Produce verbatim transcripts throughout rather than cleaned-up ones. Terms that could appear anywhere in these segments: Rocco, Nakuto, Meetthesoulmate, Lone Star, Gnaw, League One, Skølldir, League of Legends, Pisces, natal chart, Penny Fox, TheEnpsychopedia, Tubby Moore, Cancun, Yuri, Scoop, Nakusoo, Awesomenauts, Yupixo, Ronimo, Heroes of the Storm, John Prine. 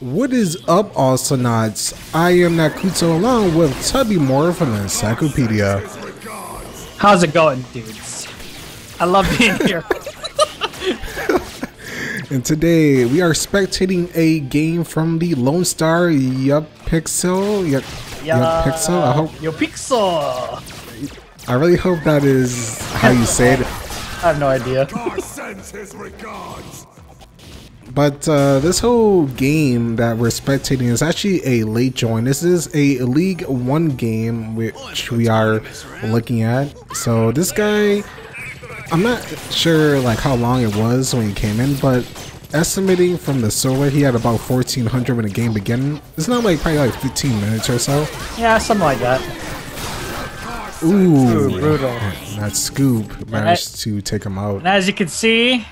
What is up, Awesomenauts? I am Nakuto along with Tubby Moore from TheEnpsychopedia. How's it going, dudes? I love being here. And today we are spectating a game from the Lone Star. Yupixo. Yup. Yeah. Yupixo. I hope. Yupixo. I really hope that is how you say it. I have no idea. But uh, this whole game that we're spectating is actually a late join. This is a League One game which we are looking at. So this guy, I'm not sure like how long it was when he came in, but estimating from the server, he had about fourteen hundred when the game began. It's not like probably like fifteen minutes or so. Yeah, something like that. Ooh, brutal. That Scoop managed I, to take him out. And as you can see,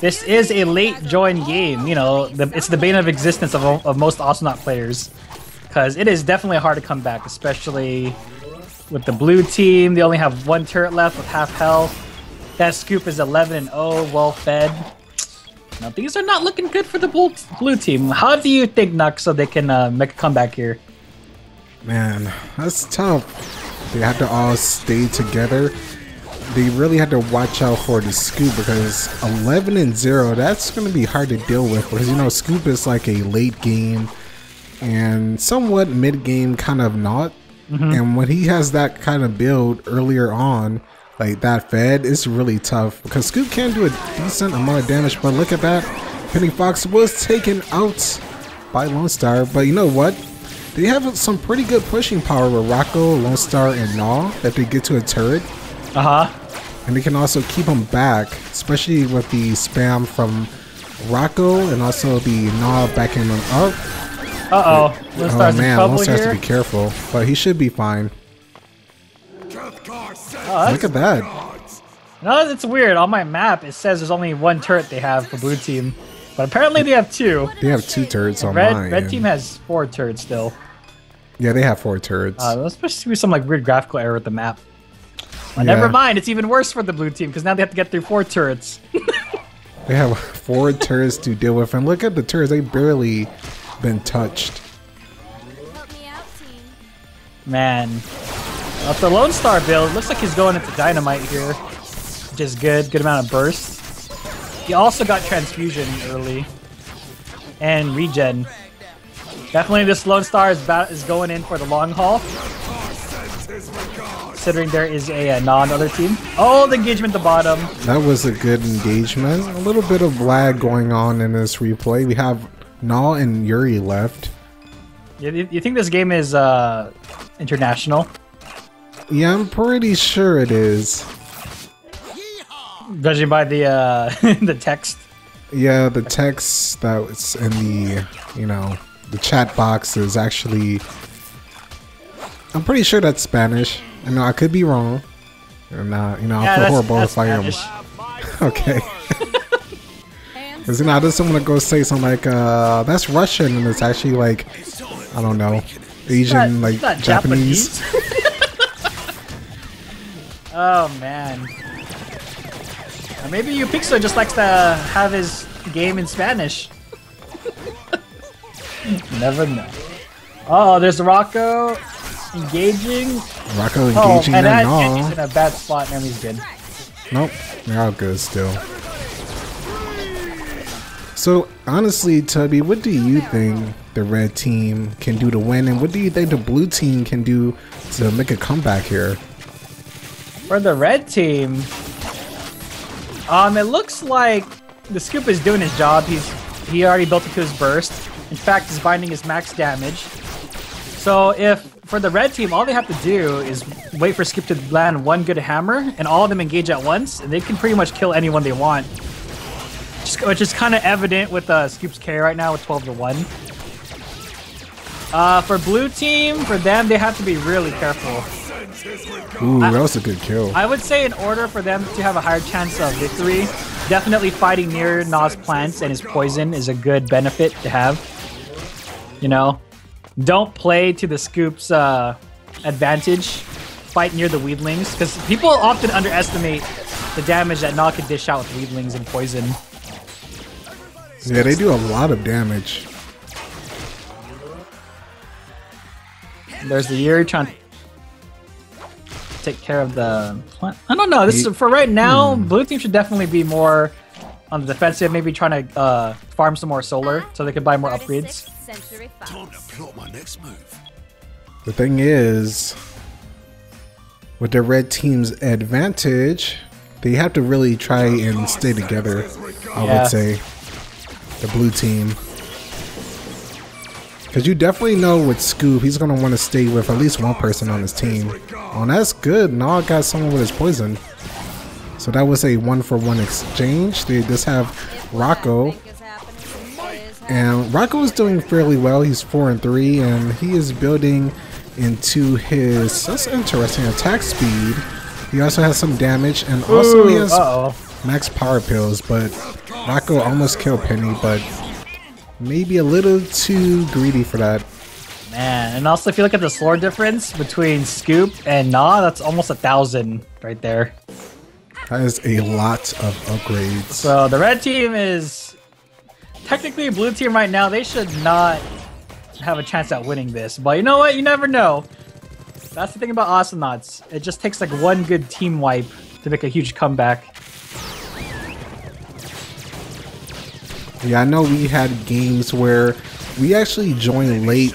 this is a late join game. You know, the, it's the bane of existence of, of most Awesomenaut players, because it is definitely hard to come back, especially with the blue team. They only have one turret left with half health. That Scoop is eleven and oh, well fed. Now these are not looking good for the blue, blue team. How do you think, Nakusoo, they can uh, make a comeback here? Man, that's tough. They have to all stay together. They really had to watch out for the Scoop, because eleven and zero, that's going to be hard to deal with, because you know Scoop is like a late game and somewhat mid game kind of not. Mm-hmm. And when he has that kind of build earlier on, like that fed, it's really tough because Scoop can do a decent amount of damage. But look at that, Penny Fox was taken out by Lone Star. But you know what? They have some pretty good pushing power with Rocco, Lone Star, and Gnaw that they get to a turret. Uh-huh. And they can also keep him back, especially with the spam from Rocco and also the Gnaw backing him up. Uh-oh. Lone Star's in trouble here. Lone Star to be careful, but he should be fine. Oh, look at that. No, it's weird. On my map, it says there's only one turret they have for blue team, but apparently they have two. They have two turrets on mine. Red, red team has four turrets still. Yeah, they have four turrets. Uh, let's supposed to be some like weird graphical error with the map. Well, yeah. Never mind, it's even worse for the blue team because now they have to get through four turrets. They have four turrets to deal with, and look at the turrets, they barely been touched. Help me out, team. Man. Well, the Lone Star build looks like he's going into dynamite here, which is good, good amount of burst. He also got transfusion early and regen. Definitely this Lone Star is, is going in for the long haul, considering there is a, a non other team. Oh, the engagement at the bottom. That was a good engagement. A little bit of lag going on in this replay. We have Gnaw and Yuri left. You, you think this game is uh, international? Yeah, I'm pretty sure it is. Judging by the uh, the text. Yeah, the text that was in the, you know, the chat box is actually, I'm pretty sure that's Spanish. I know I could be wrong, and uh, you know, yeah, I feel horrible if I am. Okay. Because you know, I just don't want to go say something like uh, that's Russian, and it's actually like, I don't know, Asian, like Japanese. Japanese? Oh man. Or maybe Yupixo just likes to have his game in Spanish. Never know. Oh, there's Rocco. Engaging. Rocco engaging. Oh, and that Gnaw. He's in a bad spot. And he's good. Nope, they're all good still. So honestly, Tubby, what do you think the red team can do to win, and what do you think the blue team can do to make a comeback here? For the red team, um, it looks like the Scoop is doing his job. He's he already built into his burst. In fact, he's binding his max damage. So if for the red team, all they have to do is wait for Skip to land one good hammer, and all of them engage at once, and they can pretty much kill anyone they want. Just, which is kind of evident with uh, Skip's carry right now with twelve to one. Uh, for blue team, for them, they have to be really careful. Ooh, that was a good kill. I would say in order for them to have a higher chance of victory, definitely fighting near Gnaw's plants and his poison is a good benefit to have. You know? Don't play to the Scoop's uh, advantage. Fight near the Weedlings, because people often underestimate the damage that Gnaw can dish out with Weedlings and poison. Yeah, they do a lot of damage. There's the Yuri trying to take care of the plant. I don't know. This is, for right now, mm. Blue team should definitely be more on the defensive, maybe trying to uh, farm some more solar so they could buy more upgrades. Time to plot my next move. The thing is, with the red team's advantage, they have to really try and stay together, I yeah. would say, the blue team. Because you definitely know with Scoop, he's going to want to stay with at least one person on his team. Oh, and that's good. Gnaw got someone with his poison. So that was a one-for-one exchange. They just have Rocco. And Rocco is doing fairly well. He's four and three, and he is building into his... That's interesting. Attack speed. He also has some damage, and also Ooh, he has uh-oh. max power pills, but Rocco almost killed Penny, but maybe a little too greedy for that. Man, and also if you look at the slower difference between Scoop and Gnaw, that's almost a thousand right there. That is a lot of upgrades. So the red team is... Technically, blue team right now, they should not have a chance at winning this. But you know what? You never know. That's the thing about Asenauts. It just takes like one good team wipe to make a huge comeback. Yeah, I know we had games where we actually joined late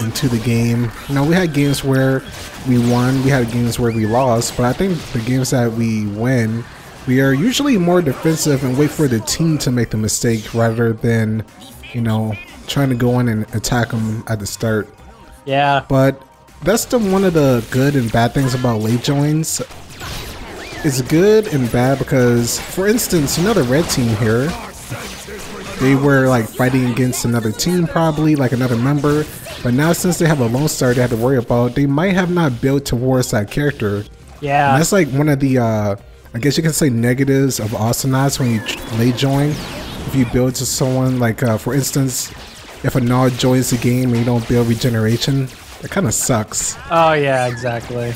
into the game. You know, we had games where we won. We had games where we lost. But I think the games that we win, we are usually more defensive and wait for the team to make the mistake rather than, you know, trying to go in and attack them at the start. Yeah. But that's the one of the good and bad things about late joins. It's good and bad because, for instance, you know the red team here, they were like fighting against another team probably, like another member. But now since they have a Lone Star they have to worry about, they might have not built towards that character. Yeah. And that's like one of the... uh I guess you can say negatives of Asenauts when you late join. If you build to someone, like uh, for instance, if a Gnaw joins the game and you don't build regeneration, that kind of sucks. Oh yeah, exactly.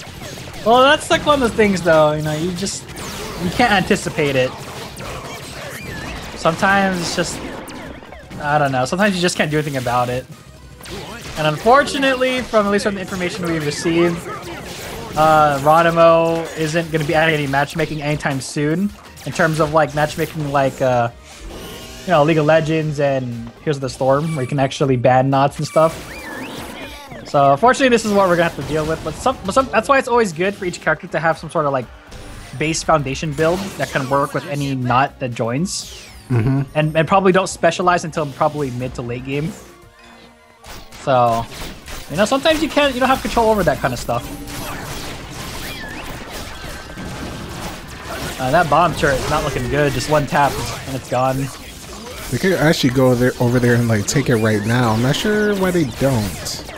Well, that's like one of the things though, you know, you just, you can't anticipate it. Sometimes it's just, I don't know, sometimes you just can't do anything about it. And unfortunately, from at least from the information we've received, Uh, Ronimo isn't going to be adding any matchmaking anytime soon in terms of like matchmaking like uh, you know, League of Legends and Heroes of the Storm where you can actually ban knots and stuff. So unfortunately this is what we're going to have to deal with, but, some, but some, that's why it's always good for each character to have some sort of like base foundation build that can work with any knot that joins. Mm-hmm. and, and probably don't specialize until probably mid to late game. So you know sometimes you can't, you don't have control over that kind of stuff. Uh, that bomb turret is not looking good. Just one tap and it's gone. They could actually go there, over there and like take it right now. I'm not sure why they don't.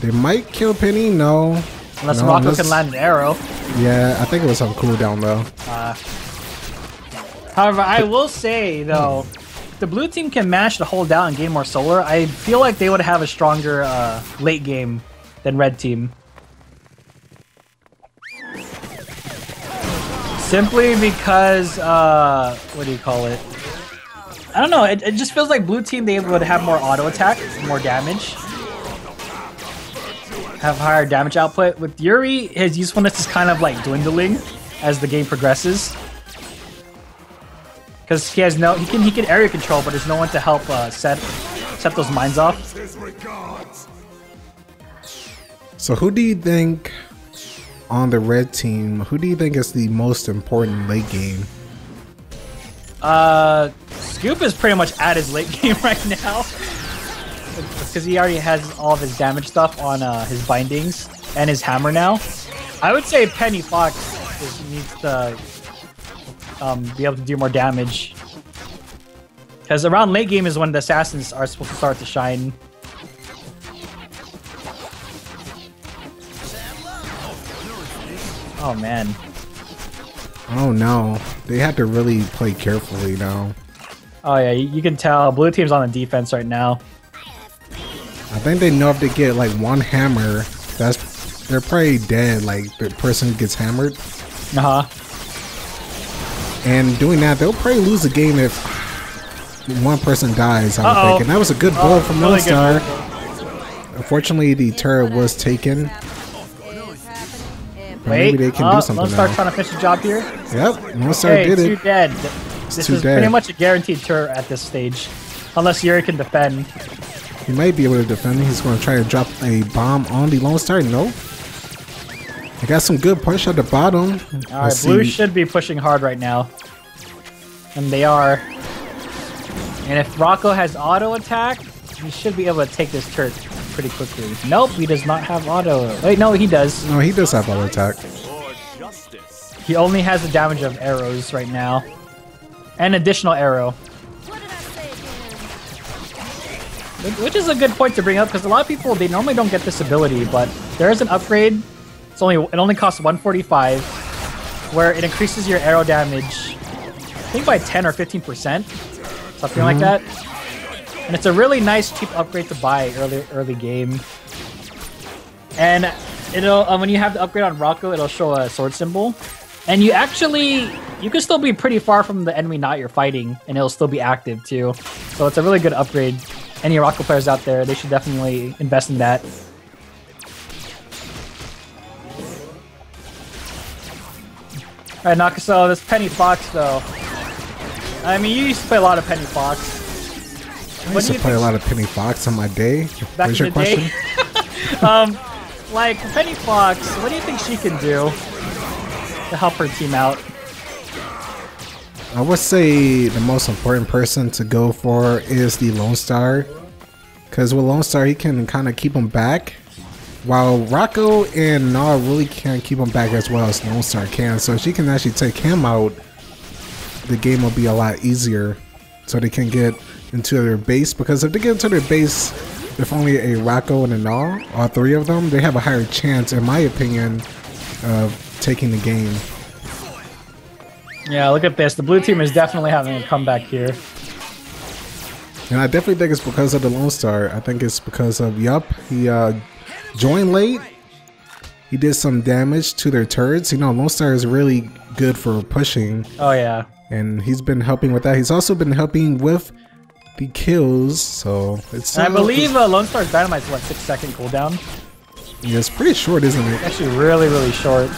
They might kill Penny. No. Unless no, Rocco unless... can land an arrow. Yeah, I think it was on cooldown though. Uh, however, I will say though, if the blue team can mash to hold down and gain more solar, I feel like they would have a stronger uh, late game than red team. Simply because, uh, what do you call it? I don't know, it, it just feels like blue team, they would have more auto attack, more damage. Have higher damage output. With Yuri, his usefulness is kind of like dwindling as the game progresses. Because he has no, he can, he can area control, but there's no one to help uh, set, set those mines off. So who do you think... on the red team, who do you think is the most important late game? Uh, Scoop is pretty much at his late game right now. Because he already has all of his damage stuff on uh, his bindings and his hammer now. I would say Penny Fox is, needs to um, be able to do more damage. Because around late game is when the assassins are supposed to start to shine. Oh man. Oh no. They have to really play carefully now. Oh yeah, you can tell blue team's on the defense right now. I think they know if they get like one hammer, that's they're probably dead, like the person gets hammered. Uh-huh. And doing that, they'll probably lose the game if one person dies, I'm uh-oh. thinking. That was a good uh-oh. blow from Lone Star. Unfortunately, the turret was taken. But Wait, maybe they can uh, do something Lone Star's now. trying to finish a job here. Yep, Lone Star okay, did it. Too dead. It's this too is dead. pretty much a guaranteed turret at this stage, unless Yuri can defend. He might be able to defend. He's going to try to drop a bomb on the Lone Star. No. I got some good push at the bottom. All right, Blue should be pushing hard right now, and they are. And if Rocco has auto attack, he should be able to take this turret pretty quickly. Nope, he does not have auto. Wait, no, he does. No, he does have auto attack. He only has the damage of arrows right now, an additional arrow. Which is a good point to bring up, because a lot of people, they normally don't get this ability, but there is an upgrade. It's only it only costs one forty-five, where it increases your arrow damage, I think by ten or fifteen percent, something mm-hmm. like that. And it's a really nice cheap upgrade to buy early early game. And it'll um, when you have the upgrade on Rocco, it'll show a sword symbol, and you actually you can still be pretty far from the enemy knot you're fighting, and it'll still be active too. So it's a really good upgrade. Any Rocco players out there, they should definitely invest in that. Alright, Nakuso, this Penny Fox though. I mean, you used to play a lot of Penny Fox. I used to play a lot of Penny Fox on my day. Back What's in your the question? Day? um, like, Penny Fox, what do you think she can do to help her team out? I would say the most important person to go for is the Lone Star, because with Lone Star he can kind of keep him back, while Rocco and Gnaw really can't keep him back as well as Lone Star can. So if she can actually take him out, the game will be a lot easier, so they can get into their base. Because if they get into their base with only a Rocco and a Gnaw, all three of them, they have a higher chance, in my opinion, of taking the game. Yeah, look at this. The blue team is definitely having a comeback here. And I definitely think it's because of the Lone Star. I think it's because of, yup, he uh, joined late. He did some damage to their turrets. You know, Lone Star is really good for pushing. Oh, yeah. And he's been helping with that. He's also been helping with the kills. So it's. And I believe uh, Lone Star's Dynamite's, what, six second cooldown? Yeah, it's pretty short, isn't it? It's actually really, really short.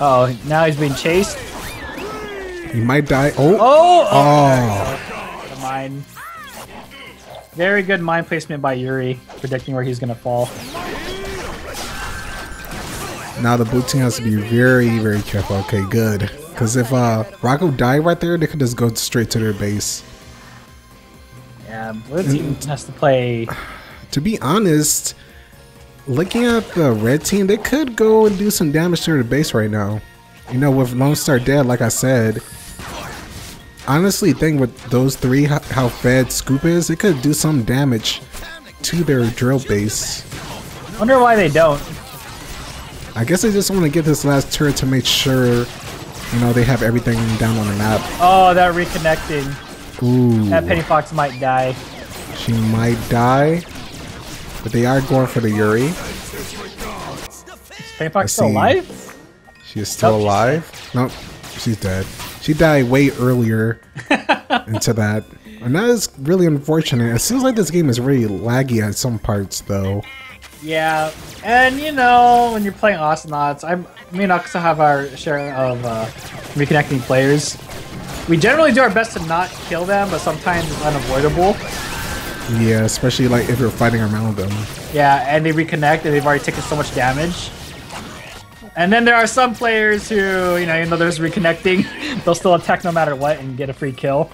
Uh oh, now he's being chased. He might die. Oh! Oh! Oh! The mine. Very good mine placement by Yuri, predicting where he's gonna fall. Now the blue team has to be very, very careful. Okay, good. Because if uh, Rocco died right there, they could just go straight to their base. Yeah, blue team and, has to play. To be honest, looking at the red team, they could go and do some damage to their base right now. You know, with Lone Star dead, like I said, honestly, think with those three, how fed Scoop is, it could do some damage to their drill base. Wonder why they don't. I guess they just want to get this last turret to make sure, you know, they have everything down on the map. Oh, that reconnecting. Ooh. That Penny Fox might die. She might die. But they are going for the Yuri. Is Penny Fox still alive? She is still nope, alive. She's nope, she's dead. She died way earlier into that. And that is really unfortunate. It seems like this game is really laggy at some parts, though. Yeah, and you know, when you're playing Autonauts, I'm, me and Nakuso have our share of uh, reconnecting players. We generally do our best to not kill them, but sometimes it's unavoidable. Yeah, especially like if you're fighting around them. Yeah, and they reconnect and they've already taken so much damage. And then there are some players who, you know, even though there's reconnecting, they'll still attack no matter what and get a free kill.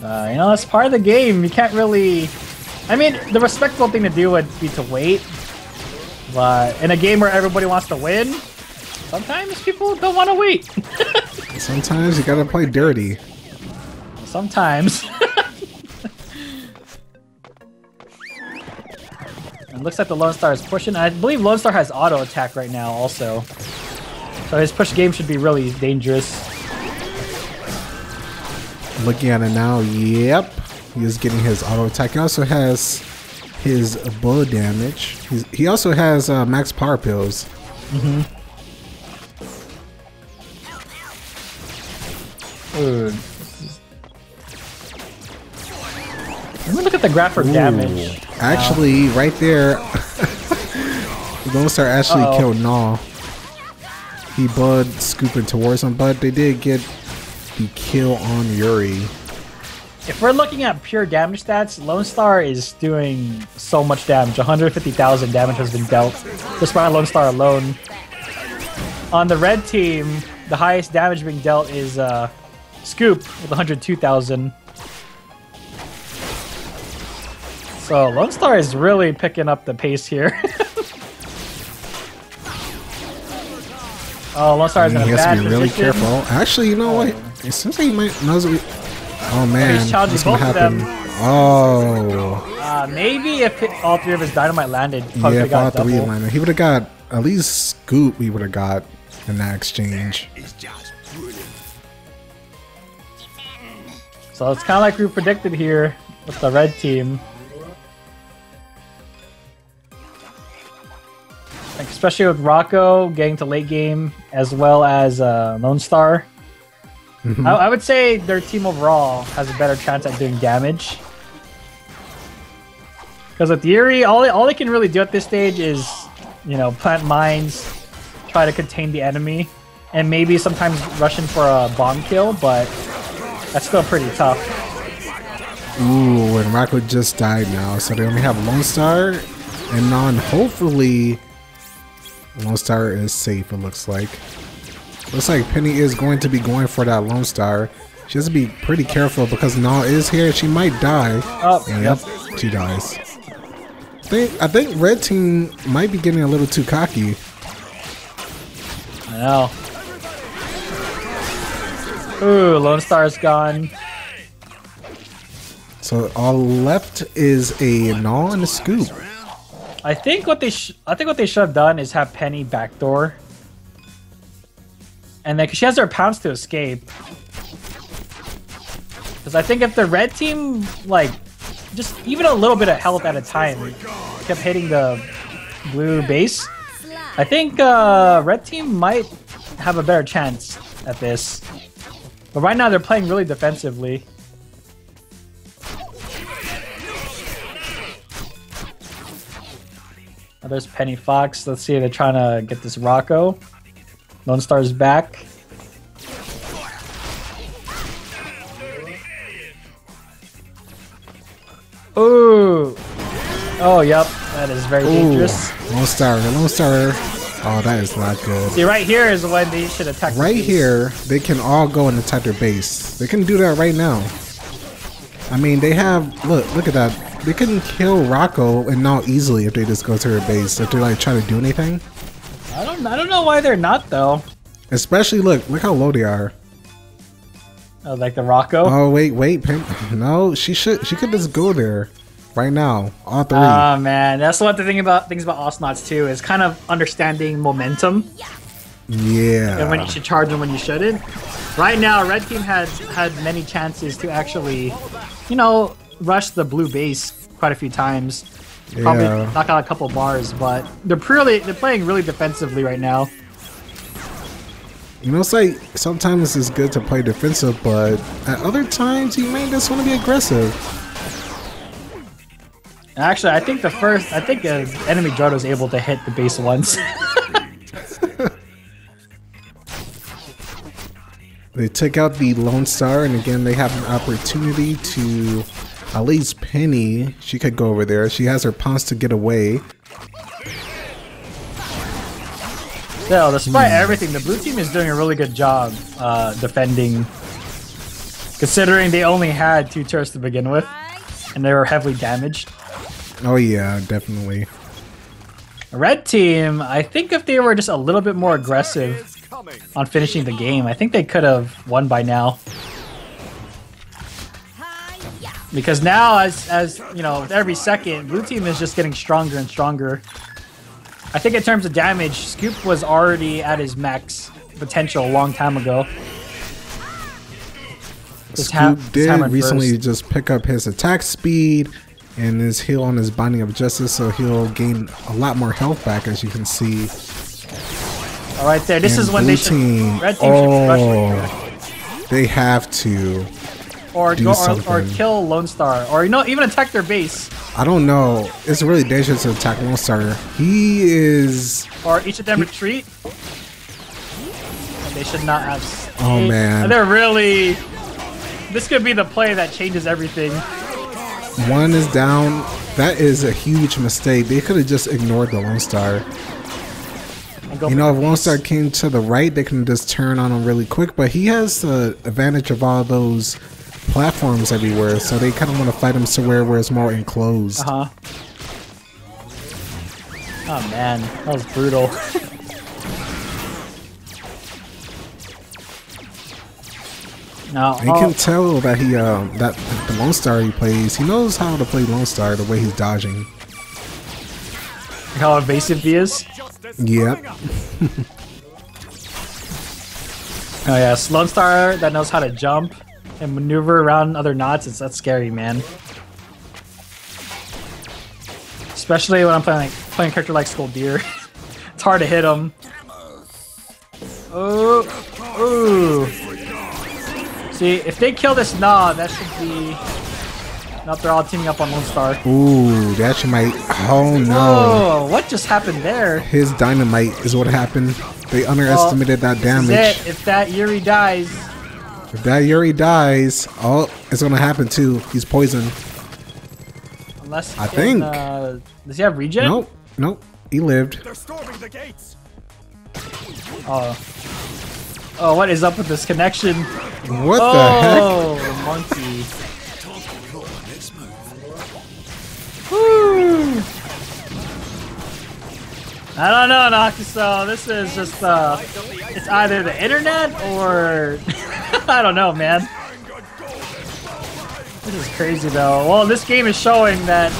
Uh, you know, that's part of the game. You can't really... I mean, the respectful thing to do would be to wait. But in a game where everybody wants to win, sometimes people don't want to wait. Sometimes you gotta play dirty. Sometimes. It looks like the Lone Star is pushing. I believe Lone Star has auto attack right now also. So his push game should be really dangerous. Looking at it now, yep. He is getting his auto attack. He also has his bull damage. He's, he also has uh, max power pills. Mm-hmm. Ooh. Let me look at the graph for Ooh. damage. Actually, wow. right there, Lone Star actually uh -oh. killed Gnaw. He Bud scooping towards him, but they did get the kill on Yuri. If we're looking at pure damage stats, Lone Star is doing so much damage. one hundred fifty thousand damage has been dealt just by Lone Star alone. On the red team, the highest damage being dealt is uh, Scoop with one hundred two thousand. So Lone Star is really picking up the pace here. Oh, Lone Star is in a bad position. He has to be really careful. Actually, you know what? It seems like he might knows what we Oh man, what's gonna happen? Oh. Uh, maybe if it, all three of his dynamite landed, Pug yeah, if got all double. three landed, he would have got at least Scoop. We would have got in that exchange. So it's kind of like we predicted here with the red team, like, especially with Rocco getting to late game as well as uh, Lone Star. Mm-hmm. I, I would say their team overall has a better chance at doing damage. Because with Yuri, all, all they can really do at this stage is, you know, plant mines, try to contain the enemy, and maybe sometimes rush in for a bomb kill, but that's still pretty tough. Ooh, and Rocco just died now, so they only have Lone Star, and non hopefully Lone Star is safe, it looks like. Looks like Penny is going to be going for that Lone Star. She has to be pretty careful because Gnaw is here. She might die. Oh, yep, yep. She dies. I think, I think Red Team might be getting a little too cocky. I know. Ooh, Lone Star's gone. So all left is a Gnaw and a Scoop. I think what they sh I think what they should have done is have Penny backdoor. And then, because she has her pounce to escape. Because I think if the red team, like, just even a little bit of health at a time, kept hitting the blue base, I think uh, red team might have a better chance at this. But right now, they're playing really defensively. Oh, there's Penny Fox. Let's see if they're trying to get this Rocco. Lone Star's back. Ooh. Oh, yep. That is very Ooh. dangerous. Lone Star. Lone Star. Oh, that is not good. See, right here is when they should attack. Right the base. here, they can all go and attack their base. They can do that right now. I mean, they have... Look, look at that. They can kill Rocco and Gnaw easily if they just go to her base. If they, like, try to do anything. I don't, I don't know why they're not, though. Especially, look, look how low they are. Oh, like the Rocco? Oh, wait, wait, Pim no, she should, she could just go there right now, all three. Oh, man, that's what the thing about, things about Osnauts, too, is kind of understanding momentum. Yeah. And when you should charge and when you shouldn't. Right now, Red Team had, had many chances to actually, you know, rush the blue base quite a few times. Probably yeah. knock out a couple bars, but they're purely they're playing really defensively right now. You know, it's like sometimes it's good to play defensive, but at other times you may just want to be aggressive. Actually, I think the first I think the enemy Jodo was able to hit the base once. They took out the Lone Star, and again they have an opportunity to. At least Penny, she could go over there. She has her pounce to get away. Still, despite mm. everything, the blue team is doing a really good job uh, defending. Considering they only had two turrets to begin with, and they were heavily damaged. Oh yeah, definitely. Red team, I think if they were just a little bit more aggressive on finishing the game, I think they could have won by now. Because now, as, as you know, with every second, blue team is just getting stronger and stronger. I think in terms of damage, Scoop was already at his max potential a long time ago. This Scoop did recently first. just pick up his attack speed and his heal on his Binding of Justice, so he'll gain a lot more health back, as you can see. All right, there. This and is when they should... Team, Red team oh, should rush right here. They have to... or do go, something. Or, or kill Lone Star, or you know, even attack their base. I don't know. It's really dangerous to attack Lone Star. He is. Or each of them he... retreat. They should not have. Stayed. Oh man! They're really. This could be the play that changes everything. One is down. That is a huge mistake. They could have just ignored the Lone Star. You know, if Lone Star came to the right, they can just turn on him really quick. But he has the advantage of all those platforms everywhere, so they kind of want to fight him somewhere where it's more enclosed. Uh huh. Oh man, that was brutal. No, you can tell that he, uh, that the Lone Star he plays, he knows how to play Lone Star the way he's dodging. How evasive he is. Yep. Oh yeah, Lone Star that knows how to jump and maneuver around other knots. It's that's scary, man. Especially when I'm playing like, playing a character like Skølldir. It's hard to hit him. Oh, ooh. See, if they kill this Gnaw, that should be. Not they're all teaming up on Lone Star. Ooh, that might. Oh no! Whoa, what just happened there? His dynamite is what happened. They underestimated well, that damage. This is it. If that Yuri dies. If that Yuri dies, oh, it's gonna happen too. He's poisoned. Unless I can, think. Uh, does he have regen? Nope. Nope. He lived. They're storming the gates. Oh. Oh, what is up with this connection? What oh, the heck? Oh, monkey. Woo. I don't know, Nakuso. This is just, uh, it's either the internet or, I don't know, man. This is crazy, though. Well, this game is showing that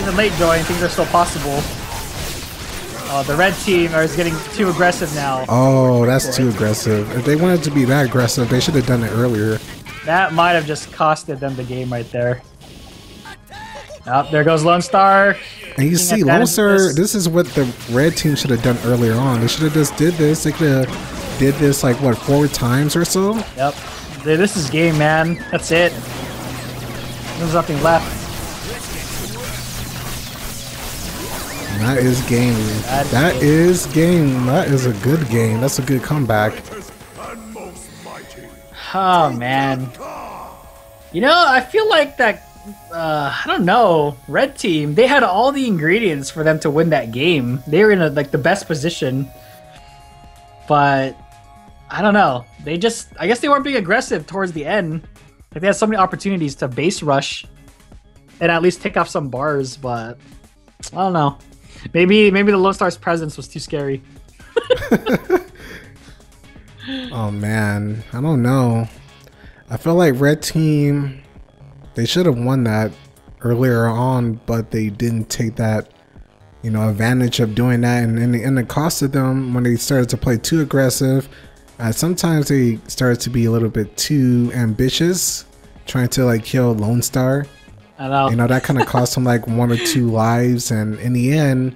even late join, things are still possible. Uh, the red team is getting too aggressive now. Oh, that's too aggressive. If they wanted to be that aggressive, they should have done it earlier. That might have just costed them the game right there. Oh, there goes Lone Star. And you see, Lone Star, this is what the red team should have done earlier on. They should have just did this. They could have did this like, what, four times or so? Yep. Dude, this is game, man. That's it. There's nothing left. That is game. That, that is, game. is game. That is a good game. That's a good comeback. Oh, man. You know, I feel like that... Uh, I don't know. Red team, they had all the ingredients for them to win that game. They were in a, like the best position, but I don't know. They just, I guess they weren't being aggressive towards the end. Like they had so many opportunities to base rush and at least take off some bars, but I don't know. Maybe, maybe the Lone Star's presence was too scary. Oh man, I don't know. I feel like red team. They should have won that earlier on, but they didn't take that, you know, advantage of doing that. And in the end, it costed them when they started to play too aggressive. Uh, sometimes they started to be a little bit too ambitious, trying to like kill Lone Star. I know. You know, that kind of cost them like one or two lives. And in the end,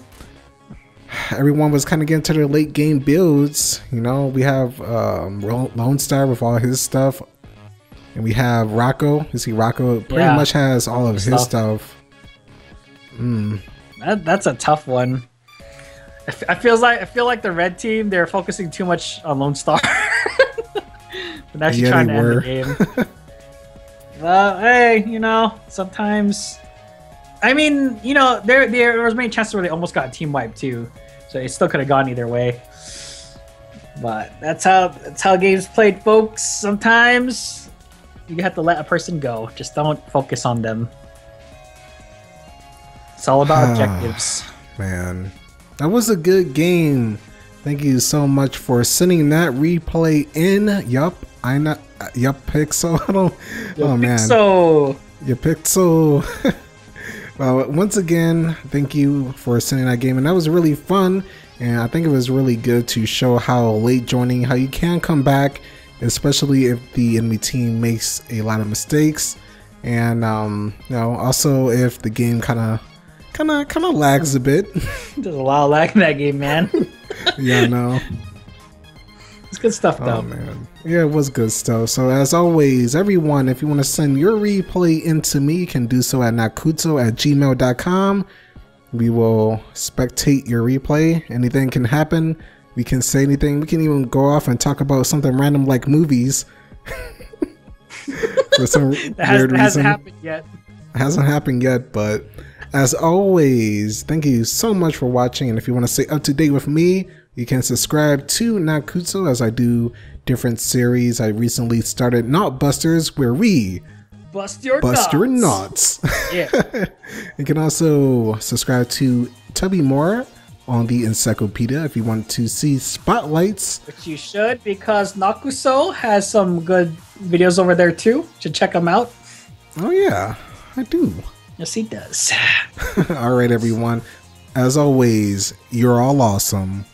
everyone was kind of getting to their late game builds. You know, we have um, Lone Star with all his stuff. And we have Rocco. You see, Rocco pretty yeah. much has all of his stuff. Mm. That, that's a tough one. I, I feels like I feel like the red team they're focusing too much on Lone Star. They're actually yeah, trying they to were. end the game. Well, hey, you know, sometimes. I mean, you know, there there was many chances where they almost got a team wipe too, so it still could have gone either way. But that's how that's how games played, folks. Sometimes. You have to let a person go. Just don't focus on them. It's all about objectives. Man, that was a good game. Thank you so much for sending that replay in. Yup, I not uh, Yupixo. I don't. Yupixo. Oh man. So Yupixo. Well, once again, thank you for sending that game, and that was really fun. And I think it was really good to show how late joining, how you can come back. Especially if the enemy team makes a lot of mistakes, and um, you know, also if the game kind of, kind of, kind of lags a bit. There's a lot of lag in that game, man. Yeah, I know. It's good stuff, though. Oh, man. Yeah, it was good stuff. So, as always, everyone, if you want to send your replay into me, you can do so at nakuto at gmail dot com. We will spectate your replay. Anything can happen. We can say anything. We can even go off and talk about something random like movies. For some that has, weird that reason. hasn't happened yet. It hasn't happened yet, but as always, thank you so much for watching. And if you want to stay up to date with me, you can subscribe to Nakuto as I do different series. I recently started Knot Busters, where we bust your bust knots. your knots. Yeah. You can also subscribe to Tubby Moore on the Encyclopedia if you want to see spotlights. Which you should, because Nakuso has some good videos over there too. You should check them out. Oh yeah, I do. Yes, he does. All right, everyone. As always, you're all awesome.